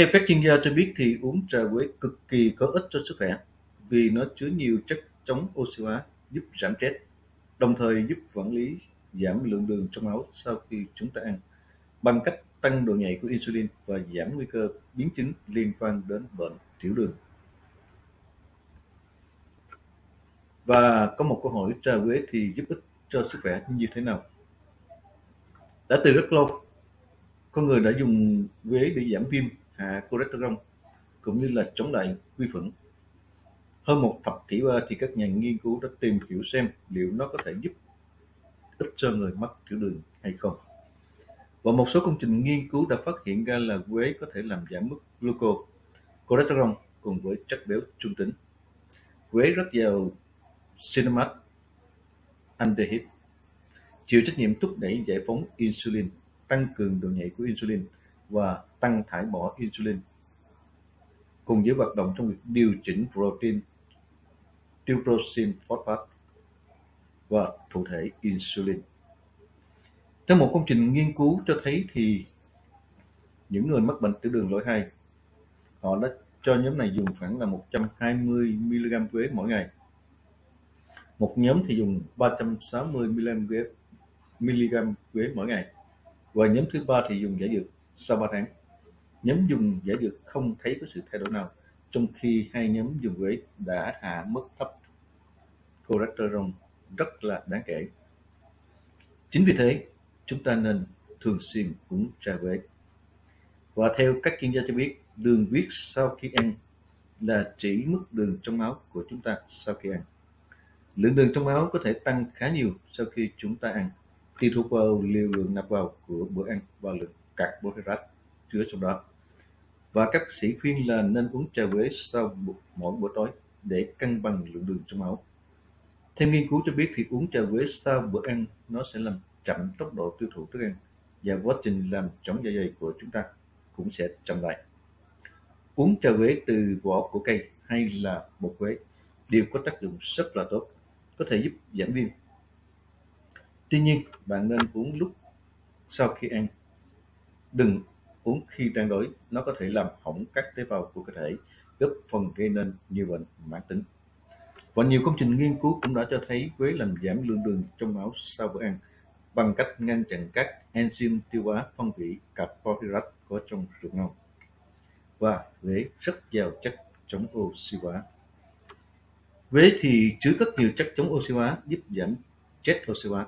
Theo các chuyên gia cho biết thì uống trà quế cực kỳ có ích cho sức khỏe vì nó chứa nhiều chất chống oxy hóa, giúp giảm stress, đồng thời giúp quản lý giảm lượng đường trong máu sau khi chúng ta ăn bằng cách tăng độ nhạy của insulin và giảm nguy cơ biến chứng liên quan đến bệnh tiểu đường. Và có một câu hỏi trà quế thì giúp ích cho sức khỏe như thế nào? Đã từ rất lâu, con người đã dùng quế để giảm viêm, hạ cholesterol cũng như là chống lại vi khuẩn. Hơn một thập kỷ qua thì các nhà nghiên cứu đã tìm hiểu xem liệu nó có thể giúp ích cho người mắc tiểu đường hay không. Và một số công trình nghiên cứu đã phát hiện ra là quế có thể làm giảm mức glucose, cholesterol cùng với chất béo trung tính. Quế rất giàu cinnamaldehyde, chịu trách nhiệm thúc đẩy giải phóng insulin, tăng cường độ nhạy của insulin và tăng thải bỏ insulin, cùng với hoạt động trong việc điều chỉnh protein tyrosine phosphate và thụ thể insulin. Trong một công trình nghiên cứu cho thấy thì những người mắc bệnh tiểu đường loại 2, họ đã cho nhóm này dùng khoảng là 120 mg quế mỗi ngày. Một nhóm thì dùng 360 mg quế mỗi ngày. Và nhóm thứ ba thì dùng giải dược sau 3 tháng. Nhóm dùng giải dược không thấy có sự thay đổi nào, trong khi hai nhóm dùng quế đã hạ mức thấp cholesterol rất là đáng kể. Chính vì thế, chúng ta nên thường xuyên uống trà quế. Và theo các chuyên gia cho biết, đường huyết sau khi ăn là chỉ mức đường trong máu của chúng ta sau khi ăn. Lượng đường trong máu có thể tăng khá nhiều sau khi chúng ta ăn, tùy thuộc vào liều lượng nạp vào của bữa ăn và lượng carbohydrate chứa trong đó. Và các bác sĩ khuyên là nên uống trà quế sau mỗi bữa tối để cân bằng lượng đường trong máu. Theo nghiên cứu cho biết thì uống trà quế sau bữa ăn nó sẽ làm chậm tốc độ tiêu thụ thức ăn và quá trình làm chỏng dạ dày của chúng ta cũng sẽ chậm lại. Uống trà quế từ vỏ của cây hay là bột quế đều có tác dụng rất là tốt, có thể giúp giảm viêm. Tuy nhiên, bạn nên uống lúc sau khi ăn. Đừng uống khi đang đói, nó có thể làm hỏng các tế bào của cơ thể, góp phần gây nên nhiều bệnh mãn tính. Và nhiều công trình nghiên cứu cũng đã cho thấy quế làm giảm lượng đường trong máu sau bữa ăn bằng cách ngăn chặn các enzyme tiêu hóa phân hủy carbohydrate có trong ruột non. Và quế rất giàu chất chống oxy hóa. Quế thì chứa rất nhiều chất chống oxy hóa, giúp giảm chết oxy hóa,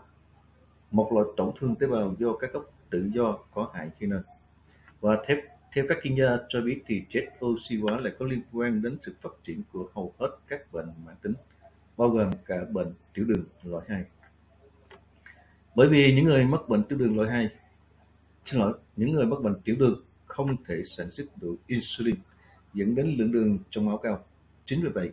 một loại tổn thương tế bào do các gốc tự do có hại gây nên. Và theo các chuyên gia cho biết thì chết oxy hóa lại có liên quan đến sự phát triển của hầu hết các bệnh mãn tính, bao gồm cả bệnh tiểu đường loại 2. Bởi vì những người mắc bệnh tiểu đường không thể sản xuất đủ insulin, dẫn đến lượng đường trong máu cao. Chính vì vậy,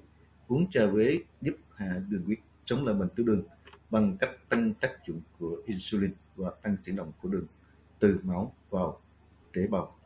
uống trà quế giúp hạ đường huyết, chống lại bệnh tiểu đường bằng cách tăng tác dụng của insulin và tăng chuyển động của đường từ máu vào tế bào.